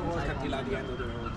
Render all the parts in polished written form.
it was until at the end of the road.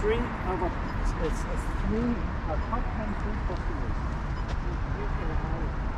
it's a three, a top 10 food customers.